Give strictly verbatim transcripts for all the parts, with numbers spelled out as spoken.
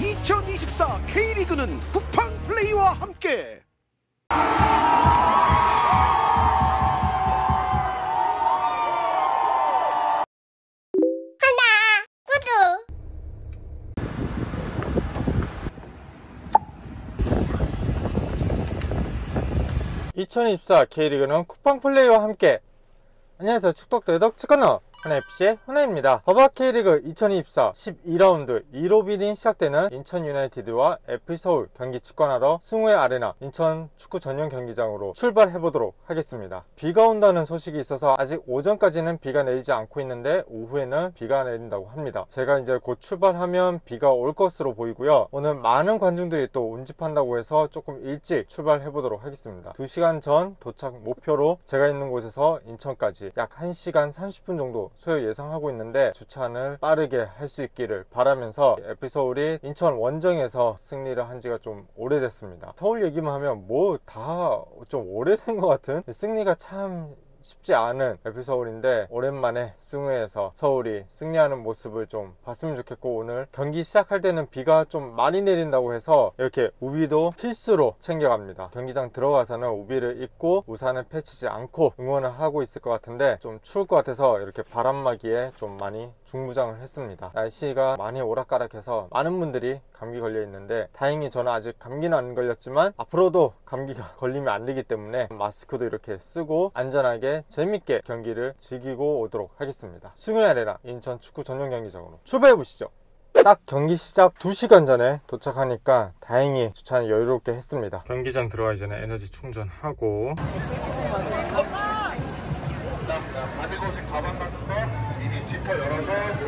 이천이십사 K리그는 쿠팡 플레이와 함께 하나 구독. 이천이십사 K리그는 쿠팡 플레이와 함께. 안녕하세요, 축덕 레덕 축건너 하나에프씨의 하나입니다. 버바 K리그 이천이십사 십이 라운드 일 호비린 시작되는 인천 유나이티드와 에프씨서울 경기 직관하러 승우의 아레나 인천 축구 전용 경기장으로 출발해보도록 하겠습니다. 비가 온다는 소식이 있어서 아직 오전까지는 비가 내리지 않고 있는데 오후에는 비가 내린다고 합니다. 제가 이제 곧 출발하면 비가 올 것으로 보이고요. 오늘 많은 관중들이 또 운집한다고 해서 조금 일찍 출발해보도록 하겠습니다. 두 시간 전 도착 목표로 제가 있는 곳에서 인천까지 약 한 시간 삼십 분 정도 소요 예상하고 있는데 주차를 빠르게 할 수 있기를 바라면서 에프씨서울이 인천 원정에서 승리를 한 지가 좀 오래됐습니다. 서울 얘기만 하면 뭐 다 좀 오래된 것 같은 승리가 참 쉽지 않은 에프씨서울인데 오랜만에 승우에서 서울이 승리하는 모습을 좀 봤으면 좋겠고, 오늘 경기 시작할 때는 비가 좀 많이 내린다고 해서 이렇게 우비도 필수로 챙겨갑니다. 경기장 들어가서는 우비를 입고 우산을 펼치지 않고 응원을 하고 있을 것 같은데 좀 추울 것 같아서 이렇게 바람막이에 좀 많이 중무장을 했습니다. 날씨가 많이 오락가락해서 많은 분들이 감기 걸려 있는데, 다행히 저는 아직 감기는 안 걸렸지만 앞으로도 감기가 걸리면 안 되기 때문에 마스크도 이렇게 쓰고 안전하게 재밌게 경기를 즐기고 오도록 하겠습니다. 승우의 아레나 인천 축구 전용 경기장으로 출발해보시죠. 딱 경기 시작 두 시간 전에 도착하니까 다행히 주차는 여유롭게 했습니다. 경기장 들어가기 전에 에너지 충전하고 가지고 오신 가방 같은 거 미리 지퍼 열어서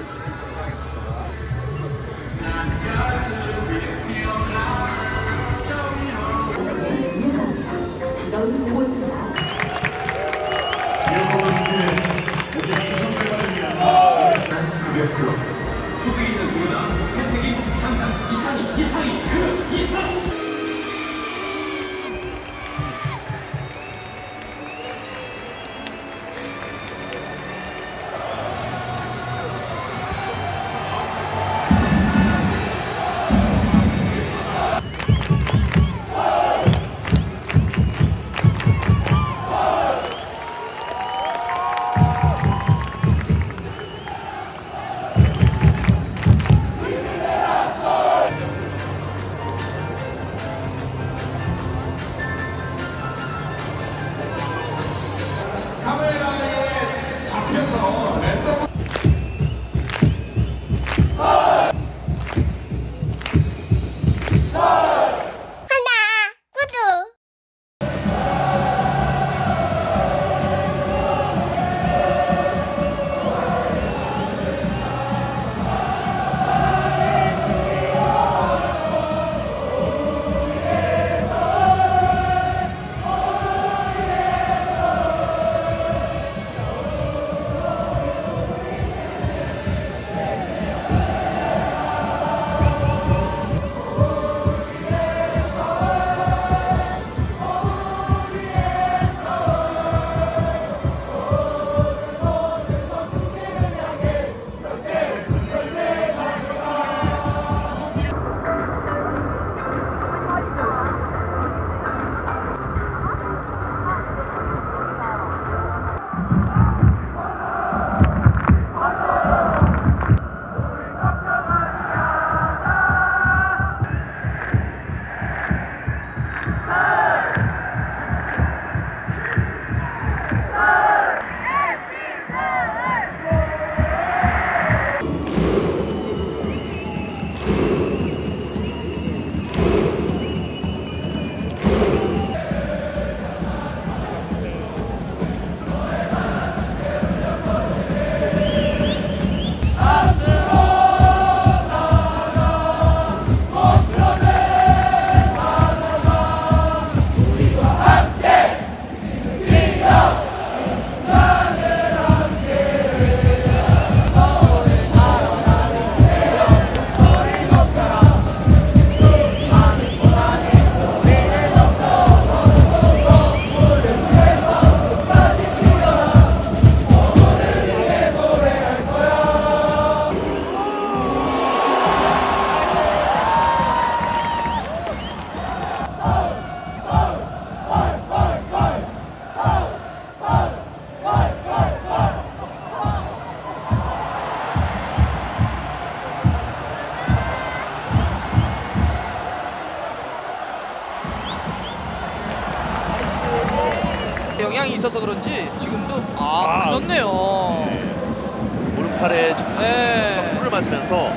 부상이 있어서 그런지 지금도 아, 끊었네요. 아, 네. 오른팔에 지금 네. 골을 맞으면서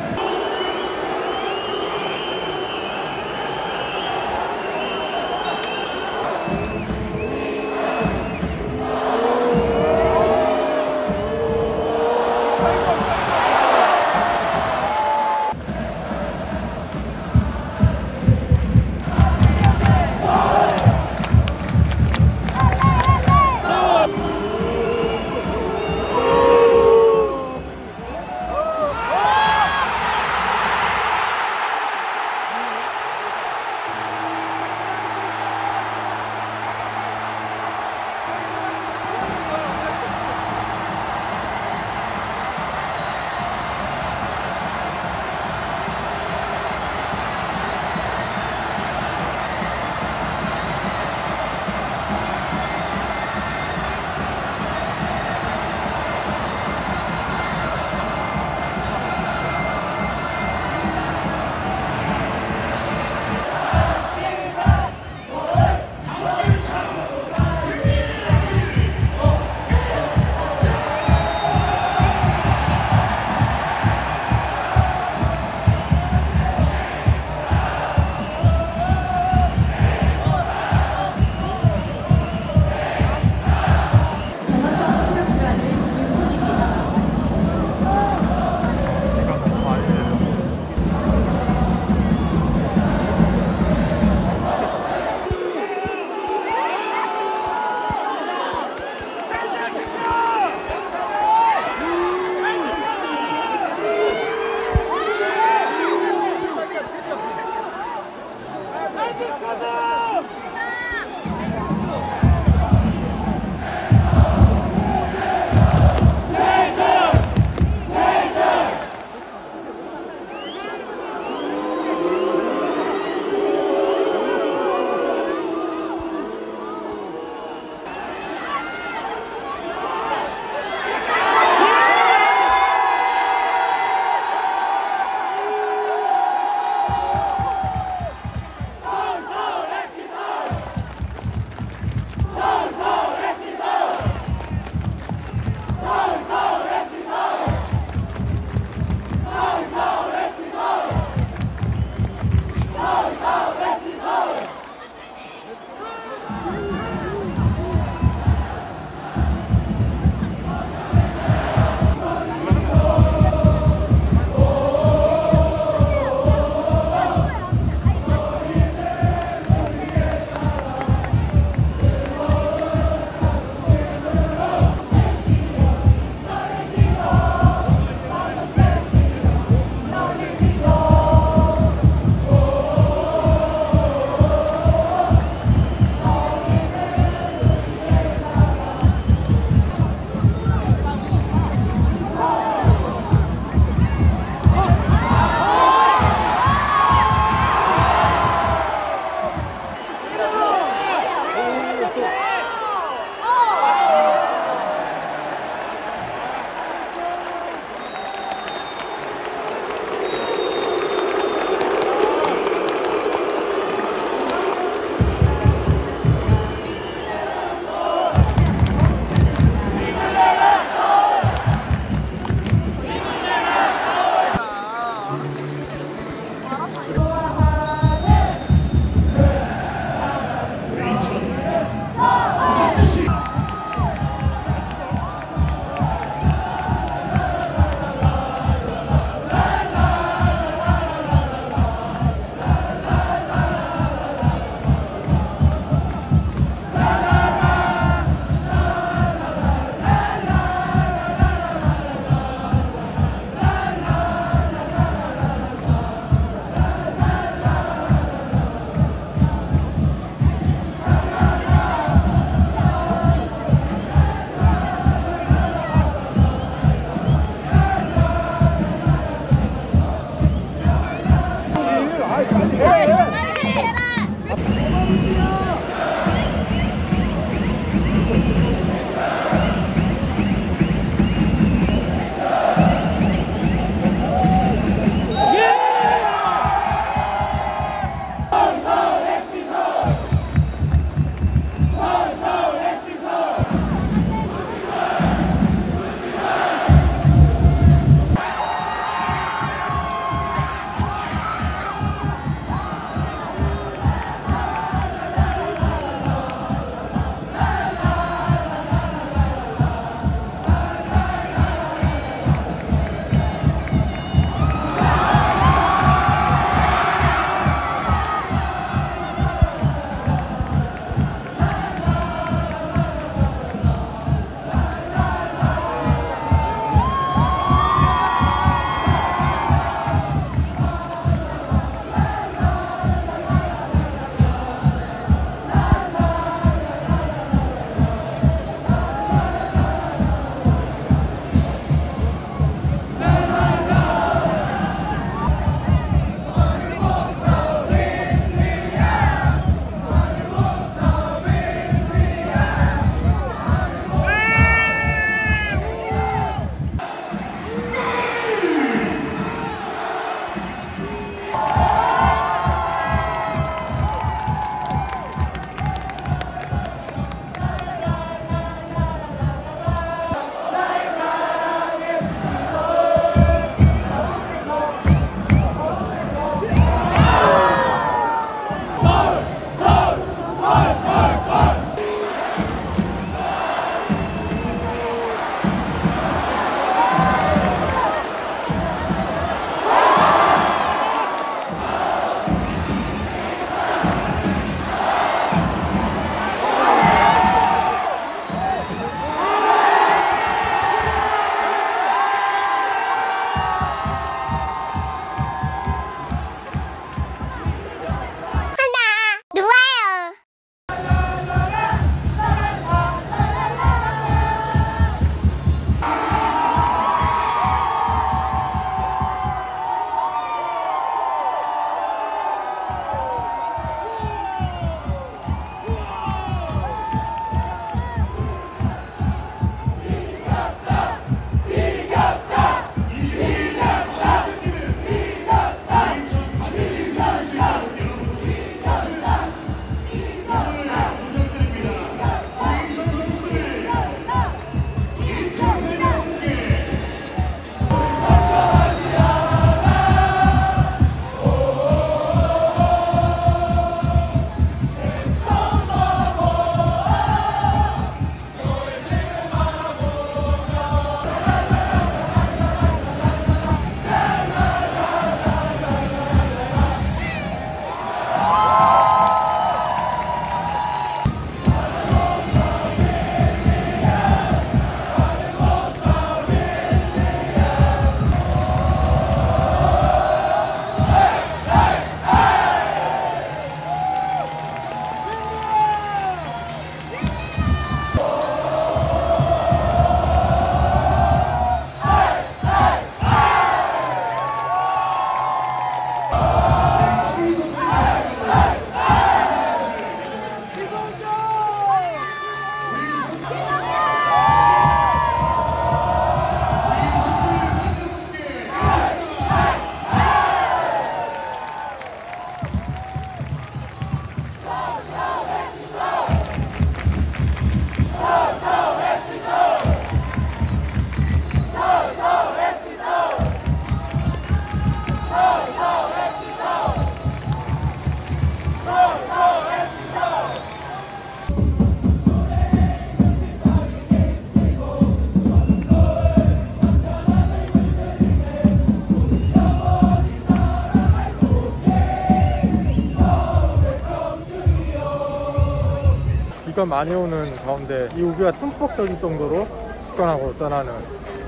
비가 많이 오는 가운데 이 우기가 흠뻑적인 정도로 축구하고 떠나는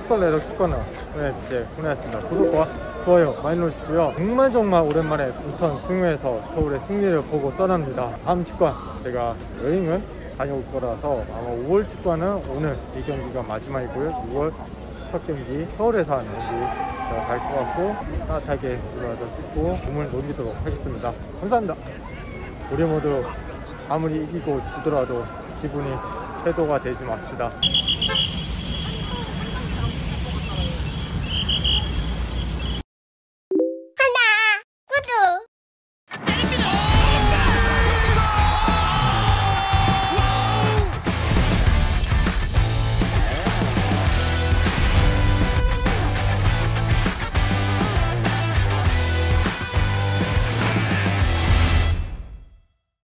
축구레로 축구나 오늘 이제 보내왔습니다. 구독과 좋아요 많이 눌러주시고요. 정말 정말 오랜만에 인천 승우에서 서울의 승리를 보고 떠납니다. 다음 축구와 제가 여행을 다녀올 거라서 아마 오월 축구와는 오늘 이 경기가 마지막이고요. 유월 첫 경기 서울에서 하는 경기 제가 갈 것 같고 따뜻하게 들어와서 축구 몸을 녹이도록 하겠습니다. 감사합니다. 우리 모두 아무리 이기고 지더라도 기분이 태도가 되지 맙시다.